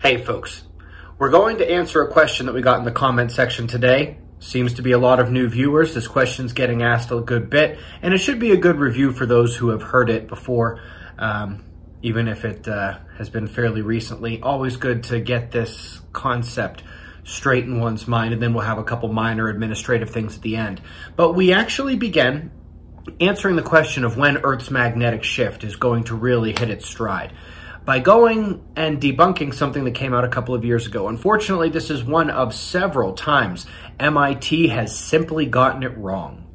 Hey folks, we're going to answer a question that we got in the comment section today. Seems to be a lot of new viewers. This question's getting asked a good bit, and it should be a good review for those who have heard it before, even if it has been fairly recently. Always good to get this concept straight in one's mind, and then we'll have a couple minor administrative things at the end. But we actually began answering the question of when Earth's magnetic shift is going to really hit its stride, by going and debunking something that came out a couple of years ago. Unfortunately, this is one of several times MIT has simply gotten it wrong.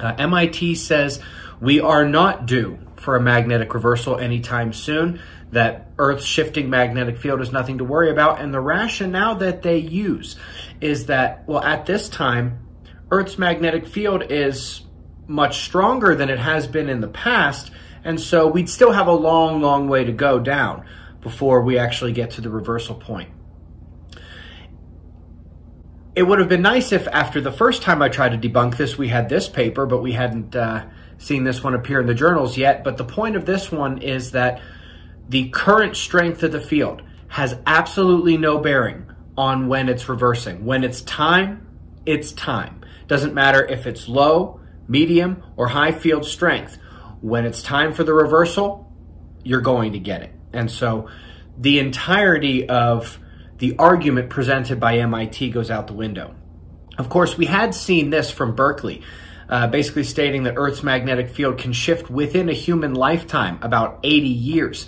MIT says we are not due for a magnetic reversal anytime soon, that Earth's shifting magnetic field is nothing to worry about, and the rationale that they use is that, well, at this time, Earth's magnetic field is much stronger than it has been in the past, and so we'd still have a long, long way to go down before we actually get to the reversal point. It would have been nice if after the first time I tried to debunk this, we had this paper, but we hadn't seen this one appear in the journals yet. But the point of this one is that the current strength of the field has absolutely no bearing on when it's reversing. When it's time, it's time. Doesn't matter if it's low, medium, or high field strength. When it's time for the reversal, you're going to get it. And so the entirety of the argument presented by MIT goes out the window. Of course, we had seen this from Berkeley, basically stating that Earth's magnetic field can shift within a human lifetime, about 80 years.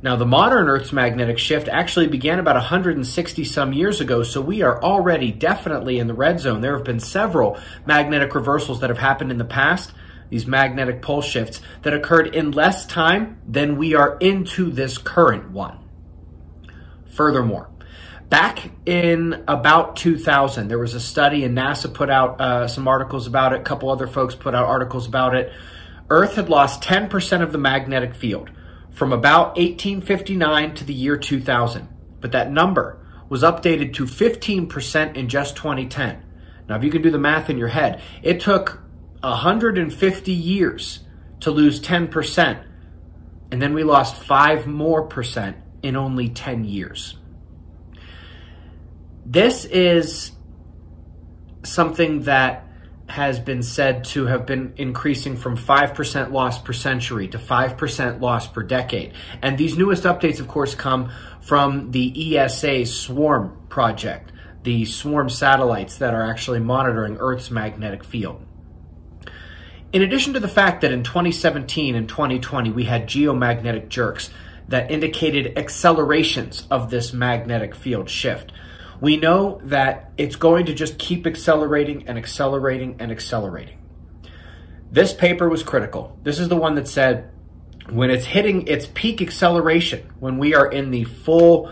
Now, the modern Earth's magnetic shift actually began about 160 some years ago, so we are already definitely in the red zone. There have been several magnetic reversals that have happened in the past, these magnetic pole shifts that occurred in less time than we are into this current one. Furthermore, back in about 2000, there was a study, and NASA put out some articles about it. A couple other folks put out articles about it. Earth had lost 10% of the magnetic field from about 1859 to the year 2000, but that number was updated to 15% in just 2010. Now, if you can do the math in your head, it took 150 years to lose 10%, and then we lost 5% more in only 10 years. This is something that has been said to have been increasing from 5% loss per century to 5% loss per decade. And these newest updates, of course, come from the ESA Swarm project, the Swarm satellites that are actually monitoring Earth's magnetic field. In addition to the fact that in 2017 and 2020, we had geomagnetic jerks that indicated accelerations of this magnetic field shift, we know that it's going to just keep accelerating and accelerating and accelerating. This paper was critical. This is the one that said when it's hitting its peak acceleration, when we are in the full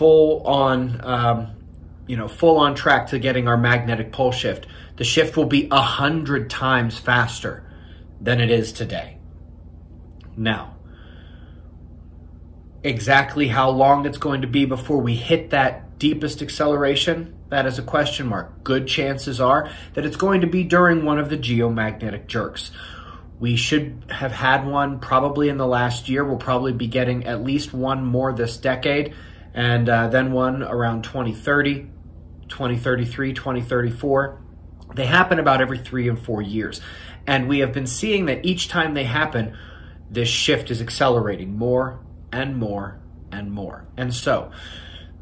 on, full on track to getting our magnetic pole shift, the shift will be 100 times faster than it is today. Now, exactly how long it's going to be before we hit that deepest acceleration, that is a question mark. Good chances are that it's going to be during one of the geomagnetic jerks. We should have had one probably in the last year. We'll probably be getting at least one more this decade, and then one around 2030, 2033, 2034. They happen about every 3 and 4 years. And we have been seeing that each time they happen, this shift is accelerating more and more and more. And so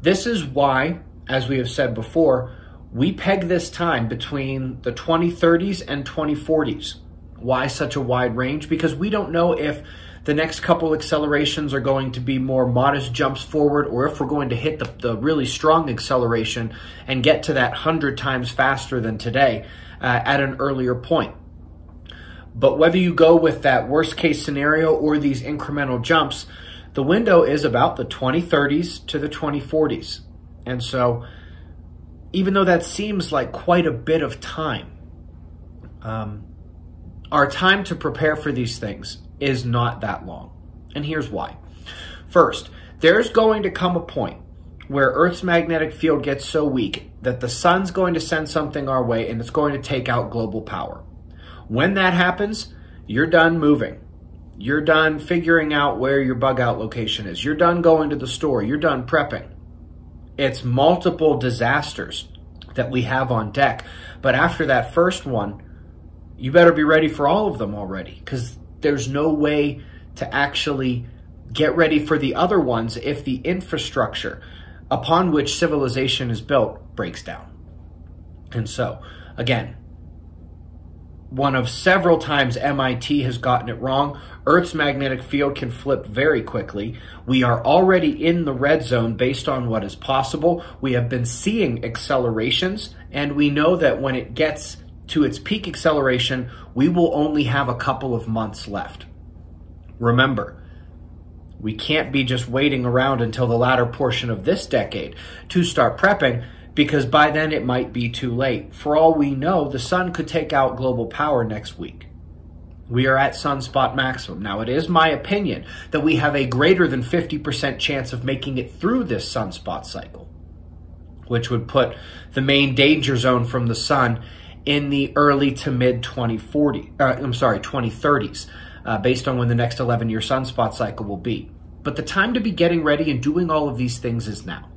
this is why, as we have said before, we peg this time between the 2030s and 2040s. Why such a wide range? Because we don't know if the next couple accelerations are going to be more modest jumps forward, or if we're going to hit the really strong acceleration and get to that 100 times faster than today at an earlier point. But whether you go with that worst case scenario or these incremental jumps, the window is about the 2030s to the 2040s. And so even though that seems like quite a bit of time, our time to prepare for these things is not that long. And here's why. First, there's going to come a point where Earth's magnetic field gets so weak that the sun's going to send something our way, and it's going to take out global power. When that happens, you're done moving. You're done figuring out where your bug out location is. You're done going to the store. You're done prepping. It's multiple disasters that we have on deck. But after that first one, you better be ready for all of them already, because there's no way to actually get ready for the other ones if the infrastructure upon which civilization is built breaks down. And so, again, one of several times MIT has gotten it wrong. Earth's magnetic field can flip very quickly. We are already in the red zone based on what is possible. We have been seeing accelerations, and we know that when it gets to its peak acceleration, we will only have a couple of months left. Remember, we can't be just waiting around until the latter portion of this decade to start prepping, because by then it might be too late. For all we know, the sun could take out global power next week. We are at sunspot maximum. Now, it is my opinion that we have a greater than 50% chance of making it through this sunspot cycle, which would put the main danger zone from the sun in the early to mid 2030s, based on when the next 11-year sunspot cycle will be. But the time to be getting ready and doing all of these things is now.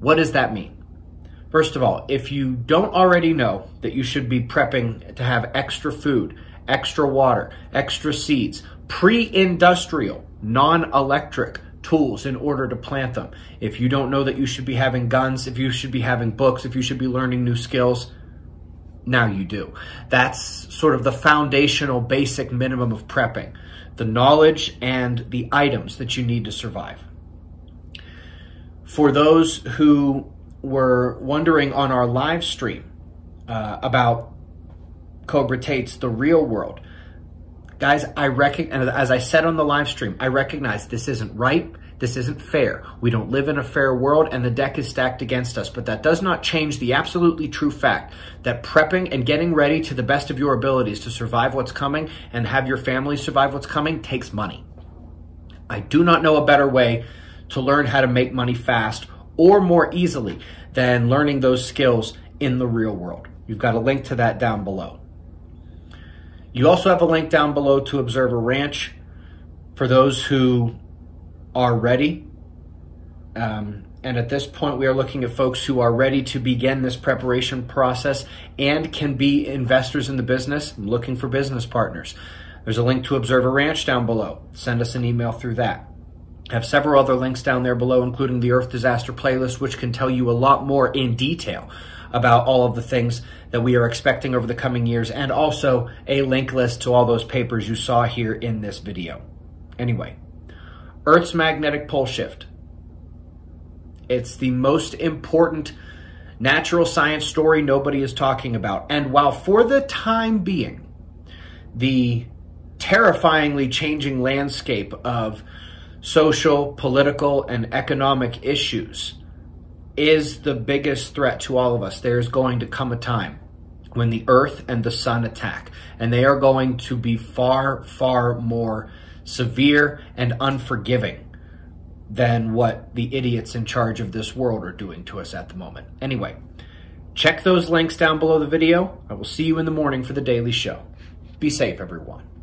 What does that mean? First of all, if you don't already know that you should be prepping to have extra food, extra water, extra seeds, pre-industrial, non-electric tools in order to plant them. If you don't know that you should be having guns, if you should be having books, if you should be learning new skills, now you do. That's sort of the foundational basic minimum of prepping, the knowledge and the items that you need to survive. For those who were wondering on our live stream about Cobra Tate's The Real World. Guys, as I said on the live stream, I recognize this isn't right, this isn't fair. We don't live in a fair world, and the deck is stacked against us, but that does not change the absolutely true fact that prepping and getting ready to the best of your abilities to survive what's coming and have your family survive what's coming takes money. I do not know a better way to learn how to make money fast or more easily than learning those skills in the real world. You've got a link to that down below. You also have a link down below to Observer Ranch for those who are ready. And at this point, we are looking at folks who are ready to begin this preparation process and can be investors in the business, looking for business partners. There's a link to Observer Ranch down below. Send us an email through that. I have several other links down there below, including the Earth Disaster Playlist, which can tell you a lot more in detail about all of the things that we are expecting over the coming years, and also a link list to all those papers you saw here in this video. Anyway, Earth's magnetic pole shift. It's the most important natural science story nobody is talking about. And while for the time being, the terrifyingly changing landscape of social, political, and economic issues is the biggest threat to all of us, there's going to come a time when the Earth and the sun attack, and they are going to be far, far more severe and unforgiving than what the idiots in charge of this world are doing to us at the moment. Anyway, check those links down below the video. I will see you in the morning for the daily show. Be safe, everyone.